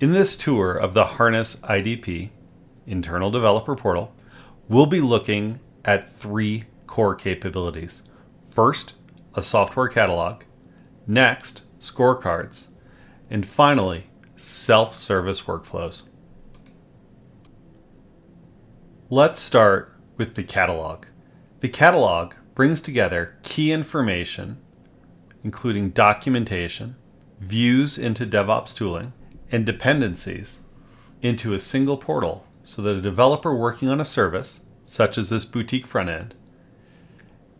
In this tour of the Harness IDP, Internal Developer Portal, we'll be looking at three core capabilities. First, a software catalog. Next, score cards. And finally, self-service workflows. Let's start with the catalog. The catalog brings together key information, including documentation, views into DevOps tooling, and dependencies into a single portal so that a developer working on a service, such as this boutique front end,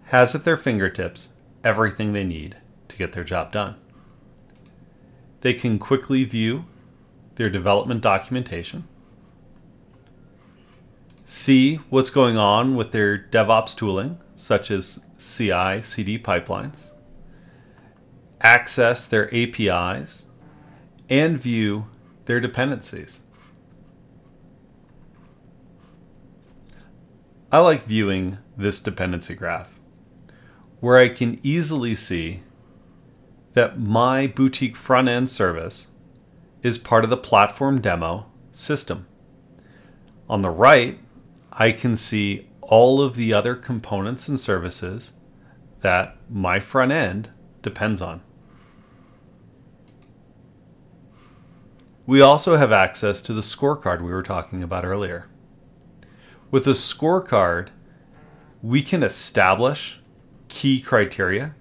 has at their fingertips everything they need to get their job done. They can quickly view their development documentation, see what's going on with their DevOps tooling, such as CI/CD pipelines, access their APIs, and view their dependencies. I like viewing this dependency graph, where I can easily see that my boutique front-end service is part of the platform demo system. On the right, I can see all of the other components and services that my front end depends on. We also have access to the scorecard we were talking about earlier. With a scorecard, we can establish key criteria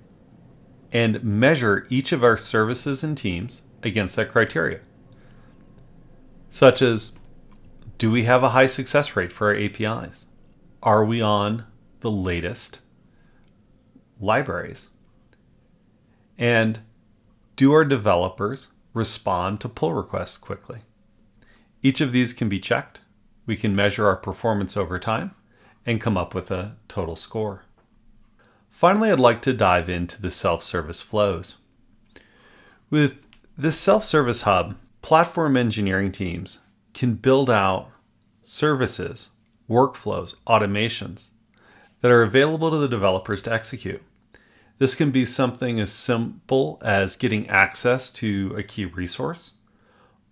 and measure each of our services and teams against that criteria, such as, do we have a high success rate for our APIs? Are we on the latest libraries? And do our developers respond to pull requests quickly? Each of these can be checked. We can measure our performance over time and come up with a total score. Finally, I'd like to dive into the self-service flows. With this self-service hub, platform engineering teams can build out services, workflows, automations that are available to the developers to execute. This can be something as simple as getting access to a key resource,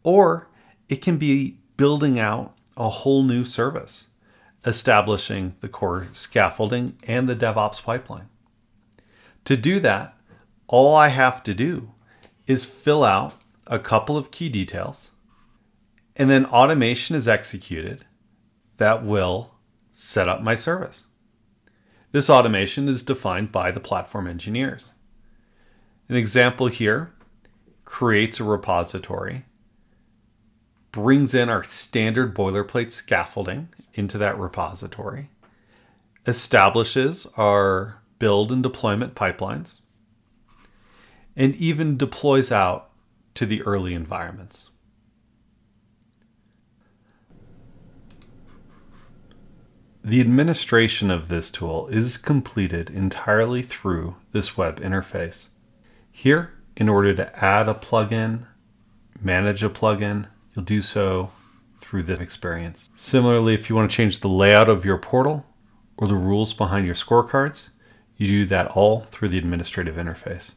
or it can be building out a whole new service, establishing the core scaffolding and the DevOps pipeline. To do that, all I have to do is fill out a couple of key details, and then automation is executed that will set up my service. This automation is defined by the platform engineers. An example here creates a repository, brings in our standard boilerplate scaffolding into that repository, establishes our build and deployment pipelines, and even deploys out to the early environments. The administration of this tool is completed entirely through this web interface. Here, in order to add a plugin, manage a plugin, you'll do so through this experience. Similarly, if you want to change the layout of your portal or the rules behind your scorecards, you do that all through the administrative interface.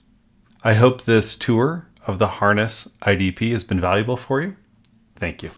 I hope this tour of the Harness IDP has been valuable for you. Thank you.